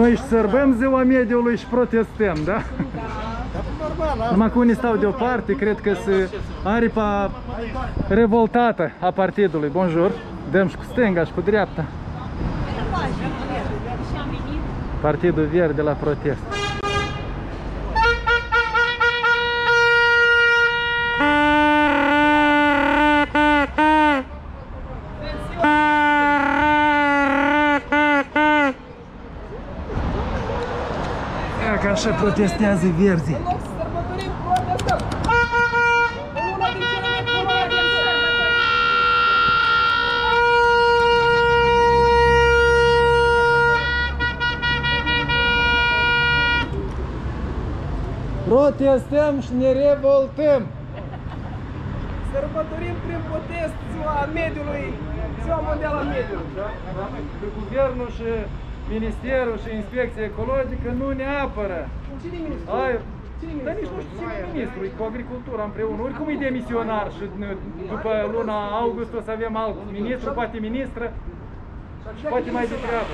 Noi își sărbăm Ziua Mediului și protestăm, da? Da. Numai că unii stau deoparte, cred că se aripa revoltată a partidului. Bonjour! Dăm și cu stânga și cu dreapta. Partidul Verde la protest. Așa protestează verzii. În loc să sărbătorim, protestăm! În una din cele mai bune din sărbătorim! Protestăm și ne revoltăm! Sărbătorim prin protest Ziua Mediului, Ziua Mondială a Mediului. Guvernul și Ministerul și Inspecția Ecologică nu ne apără. Cine e ministru? Dar nici nu știu cine e ministru, e cu agricultura împreună. Oricum e demisionar și după luna august o să avem alt ministru, poate ministră, poate mai de treabă.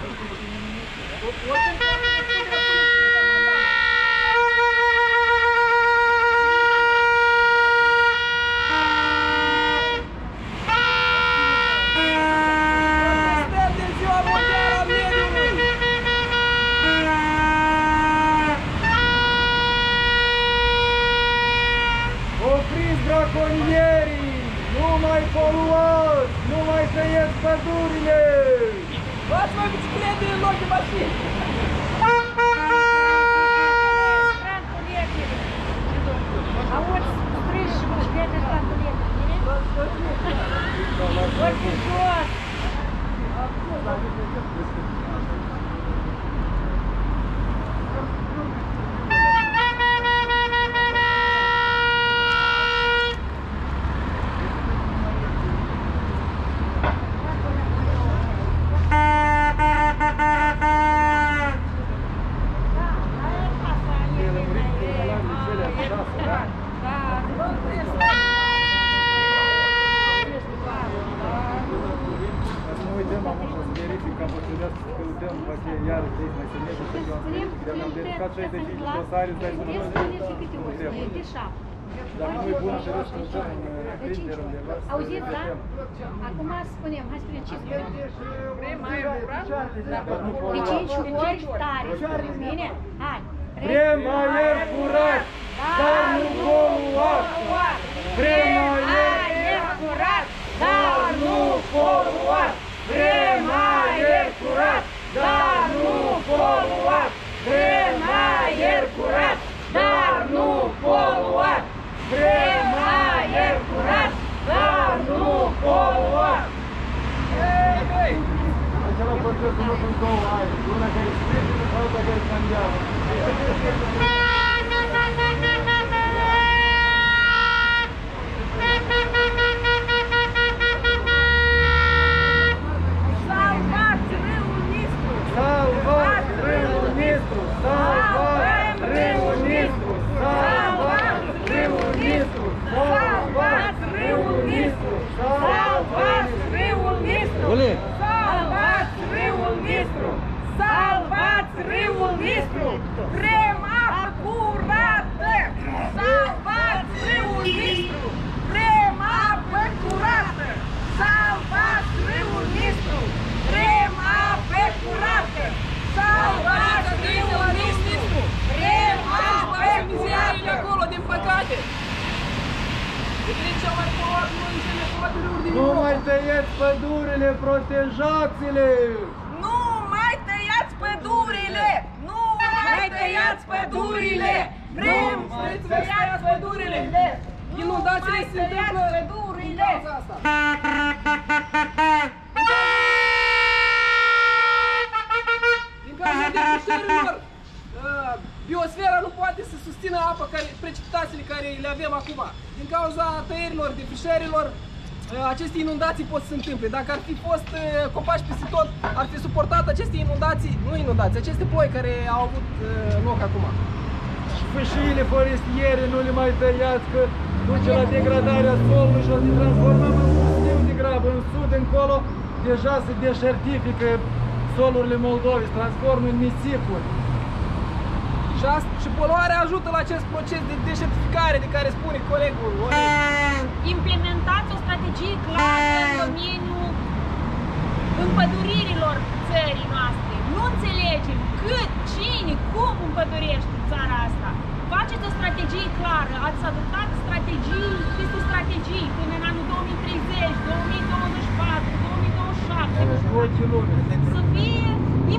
Nu mai poluați! Nu mai tăieți pădurile! Luați-mă biciclete în loc de mașini! Auzi, strâși biciclete și pantulete! Vorbi jos! Auziți, da? Acum spunem, hai spunem ce spunem. Vrem mai curat? De 5 ori tare, spunem, bine? Hai! Vrem aer curat, dar nu poluat! Vrem aer curat, dar nu poluat! Vrem aer curat, dar nu poluat! Vrem aer curat, dar nu poluat! Vrem aer curat, dar nu poluat! Ei, băi! Acela procesul nu sunt două aeri, una care e spiritul, alta care e scandeală. Salvați râul Nistru! Salvați râul Nistru! Salvați râul Nistru! Salvați râul Nistru! Salvați râul Nistru! Salvați râul Nistru! Salvați râul Nistru! Vrem apă curată! Salvați râul Nistru! Vrem apă curată! Salvați râul Nistru! Vrem apă curată! Salvați râul Nistru! Vrem apă curată! Acolo, din păcate! Nu mai tăieți pădurile, protejați-le! Tăiați pădurile! Vrem să tăiați pădurile! Inundațiile se întâmplă din cauza asta! Din cauza deșeurilor, biosfera nu poate să susțină apa, precipitațiile care le avem acum. Din cauza tăierilor, deșeurilor, aceste inundații pot să se întâmple. Dacă ar fi fost copaci peste tot, ar fi suportat aceste inundații, aceste ploi care au avut loc acum. Și fâșiile forestiere nu le mai tăiați, că duce la degradarea solului și o să transformăm în museu de grabă. În sud, încolo, deja se deșertifică solurile Moldovei, se transformă în nisipuri. Și poluarea ajută la acest proces de deșertificare de care spune colegul. Implementați o strategie clară în domeniul împăduririlor țării noastre. Nu înțelegem cât, cine, cum împădurește țara asta. Faceți o strategie clară, ați adoptat strategii peste strategii până în anul 2030, 2024, 2027. Să fie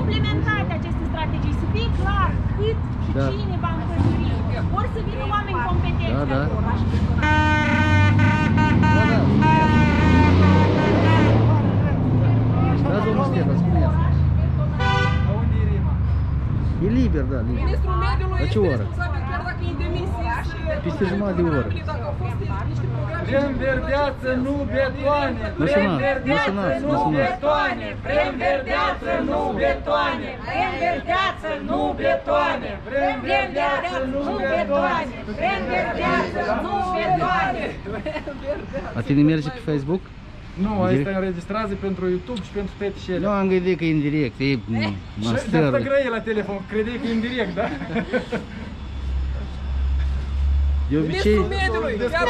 implementate aceste strategii, să fie clar cât și cine va împăduri. Vor să vină oameni competenți de acolo. E liber, da, liber. Ministrul mediului este responsabil chiar dacă e demisia și peste jumătate de oră. Vrem verdeață, nu betoane! Vrem verdeață, nu betoane! Vrem verdeață, nu betoane! Vrem verdeață, nu betoane! Vrem verdeață, nu betoane! Vrem verdeață, nu betoane! A tine merge pe Facebook? Nu, asta înregistrează pentru YouTube și pentru toate cele. Nu, am gândit că e indirect, e master. Și de-asta grăie la telefon, credeai că e indirect, da? De obicei... Ministrul mediului, chiar...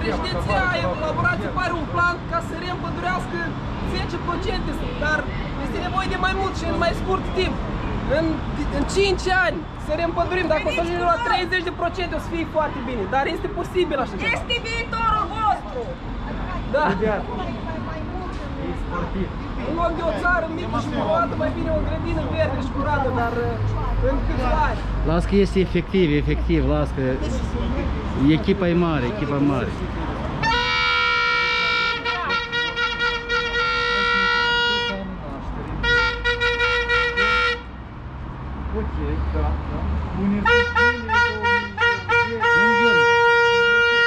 Președinția a elaborat un plan ca să reîmpădurească 10%, dar este nevoie de mai mult și în mai scurt timp. În 5 ani să reîmpădurim, dacă o să ajungem la 30% o să fie foarte bine, dar este posibil așa ceva. Este viitorul vostru! Da! În loc de o țară mică și curată, mai bine o grădină verde și curată, dar în câțiva ani. Las că este efectiv, efectiv, las că... Echipa e mare, echipa e mare.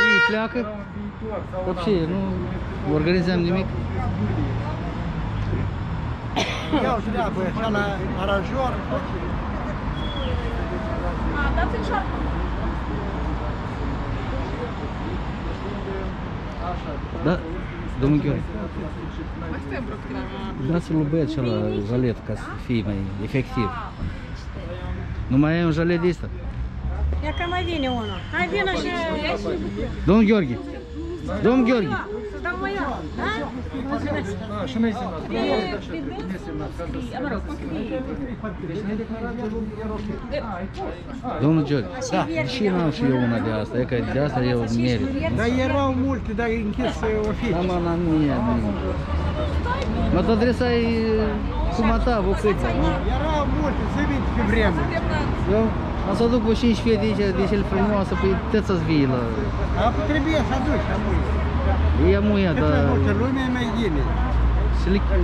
Ei pleacă? Vopsie, nu organizăm nimic. Iau și leapă, așa la aranjor. Dați-mi șarpă. Da, domnul Gheorghe. Dați-l lui băiat și-ala jalet ca să fie mai efectiv. Nu mai ai un jalet de ăsta? Ia că mai vine unul. Hai, vină și... Domnul Gheorghe! Domnul Gheorghe! Să-ți dau mai iau, da? Mulțumesc! Și nu-i semnat. Mă rog, cum scrie? Deci nu-i declarat de domnul Gheorghe. Domnul Gheorghe, da. Și n-am și eu una de asta, e că de asta eu merit. Dar erau multe, dar închis o fi. Da, mă, nu e. Mă tot adresai cum a ta, vă câte, nu? Erau multe, să vii pe vremuri. Eu? Am să aduc vă 5 fie de aici, de cele frumoase, păi tot să-ți vii la... Trebuie să aduci, amuia. E amuia, dar... Cât mai multă lume, e mai gine.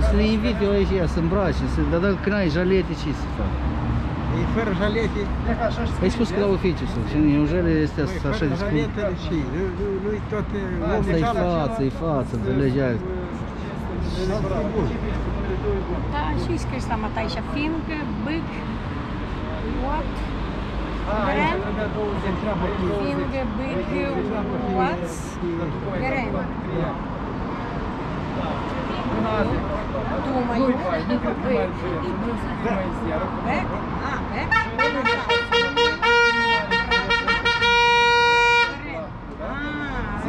Să le invit eu aici, să îmbrace, dar dacă n-ai jalete, ce să fac? E fără jalete... Ai spus că la oficiu sunt, și în jale astea sunt așa de spune. Fără jaletele și... Nu-i tot... Asta-i față, e față, înțelegi aia. Da, și scris la mata aici, fiindcă, bâc, what... Vrem, fiindcă, bârghiu, uaț, vrem. Dumă, iubă, bârghiu, bârghiu, a,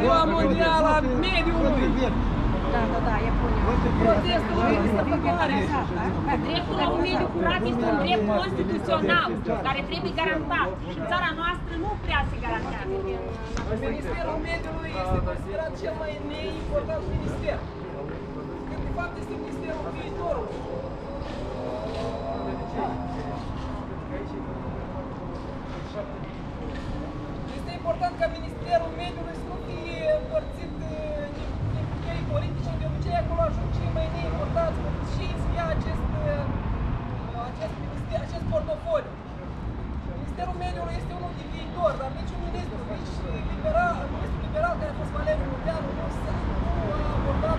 bârghiu. Ziua Mondială a Mediului! Da, da, da, Iaponia. Protestul lui este făcătoare. Dreptul la un mediu curat este un drept constituțional care trebuie garantat și țara noastră nu prea se garantează. Ministerul Mediului este considerat cel mai neimportant minister. Când de fapt este ministerul viitorului. Este important ca Ministerul Mediului să nu fie împărțit politici, de obicei acolo ajung cei mai neimportați și îți ia acest portofoliu. Ministerul Mediului este unul de viitor, dar niciun ministru liberal care a fost Valeriu Munteanu nu a abordat